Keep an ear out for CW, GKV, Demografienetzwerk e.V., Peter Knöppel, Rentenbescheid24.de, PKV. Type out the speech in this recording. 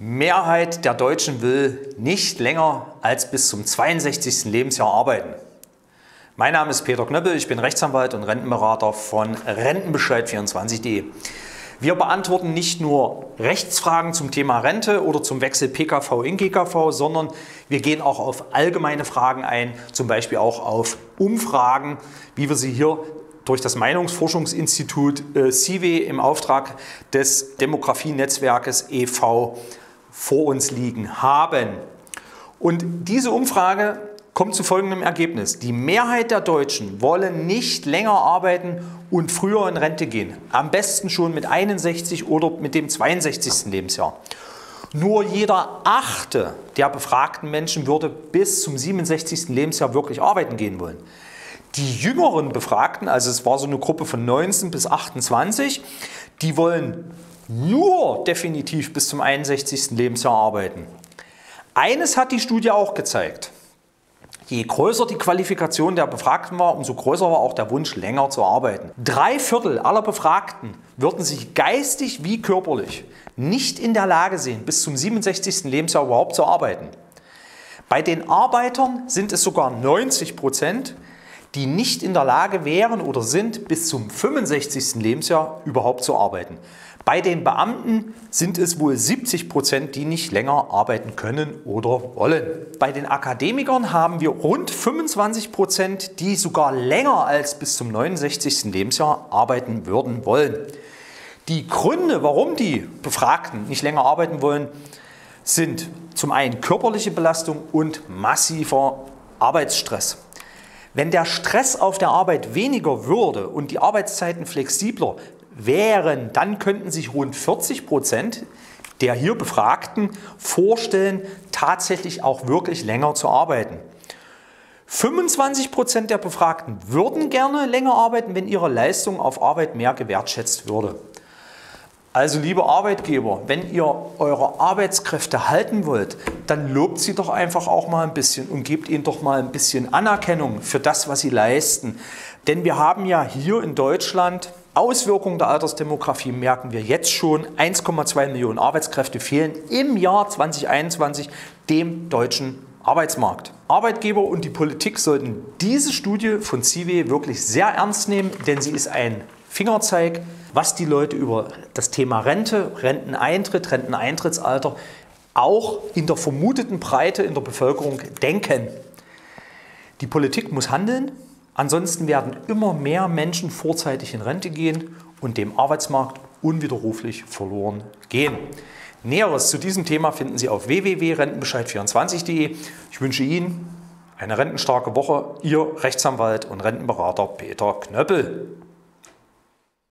Mehrheit der Deutschen will nicht länger als bis zum 62. Lebensjahr arbeiten. Mein Name ist Peter Knöppel, ich bin Rechtsanwalt und Rentenberater von Rentenbescheid24.de. Wir beantworten nicht nur Rechtsfragen zum Thema Rente oder zum Wechsel PKV in GKV, sondern wir gehen auch auf allgemeine Fragen ein, zum Beispiel auch auf Umfragen, wie wir sie hier durch das Meinungsforschungsinstitut CW im Auftrag des Demografienetzwerkes e.V. vor uns liegen haben. Und diese Umfrage kommt zu folgendem Ergebnis. Die Mehrheit der Deutschen wollen nicht länger arbeiten und früher in Rente gehen. Am besten schon mit 61 oder mit dem 62. Lebensjahr. Nur jeder Achte der befragten Menschen würde bis zum 67. Lebensjahr wirklich arbeiten gehen wollen. Die jüngeren Befragten, also es war so eine Gruppe von 19 bis 28, die wollen nur definitiv bis zum 61. Lebensjahr arbeiten. Eines hat die Studie auch gezeigt. Je größer die Qualifikation der Befragten war, umso größer war auch der Wunsch, länger zu arbeiten. 3/4 aller Befragten würden sich geistig wie körperlich nicht in der Lage sehen, bis zum 67. Lebensjahr überhaupt zu arbeiten. Bei den Arbeitern sind es sogar 90%, die nicht in der Lage wären oder sind, bis zum 65. Lebensjahr überhaupt zu arbeiten. Bei den Beamten sind es wohl 70%, die nicht länger arbeiten können oder wollen. Bei den Akademikern haben wir rund 25%, die sogar länger als bis zum 69. Lebensjahr arbeiten würden wollen. Die Gründe, warum die Befragten nicht länger arbeiten wollen, sind zum einen körperliche Belastung und massiver Arbeitsstress. Wenn der Stress auf der Arbeit weniger würde und die Arbeitszeiten flexibler wären, dann könnten sich rund 40% der hier Befragten vorstellen, tatsächlich auch wirklich länger zu arbeiten. 25% der Befragten würden gerne länger arbeiten, wenn ihre Leistung auf Arbeit mehr gewertschätzt würde. Also liebe Arbeitgeber, wenn ihr eure Arbeitskräfte halten wollt, dann lobt sie doch einfach auch mal ein bisschen und gebt ihnen doch mal ein bisschen Anerkennung für das, was sie leisten. Denn wir haben ja hier in Deutschland Auswirkungen der Altersdemografie, merken wir jetzt schon. 1,2 Millionen Arbeitskräfte fehlen im Jahr 2021 dem deutschen Arbeitsmarkt. Arbeitgeber und die Politik sollten diese Studie von CW wirklich sehr ernst nehmen, denn sie ist ein Fingerzeig, was die Leute über das Thema Rente, Renteneintritt, Renteneintrittsalter auch in der vermuteten Breite in der Bevölkerung denken. Die Politik muss handeln, ansonsten werden immer mehr Menschen vorzeitig in Rente gehen und dem Arbeitsmarkt unwiderruflich verloren gehen. Näheres zu diesem Thema finden Sie auf www.rentenbescheid24.de. Ich wünsche Ihnen eine rentenstarke Woche. Ihr Rechtsanwalt und Rentenberater Peter Knöppel.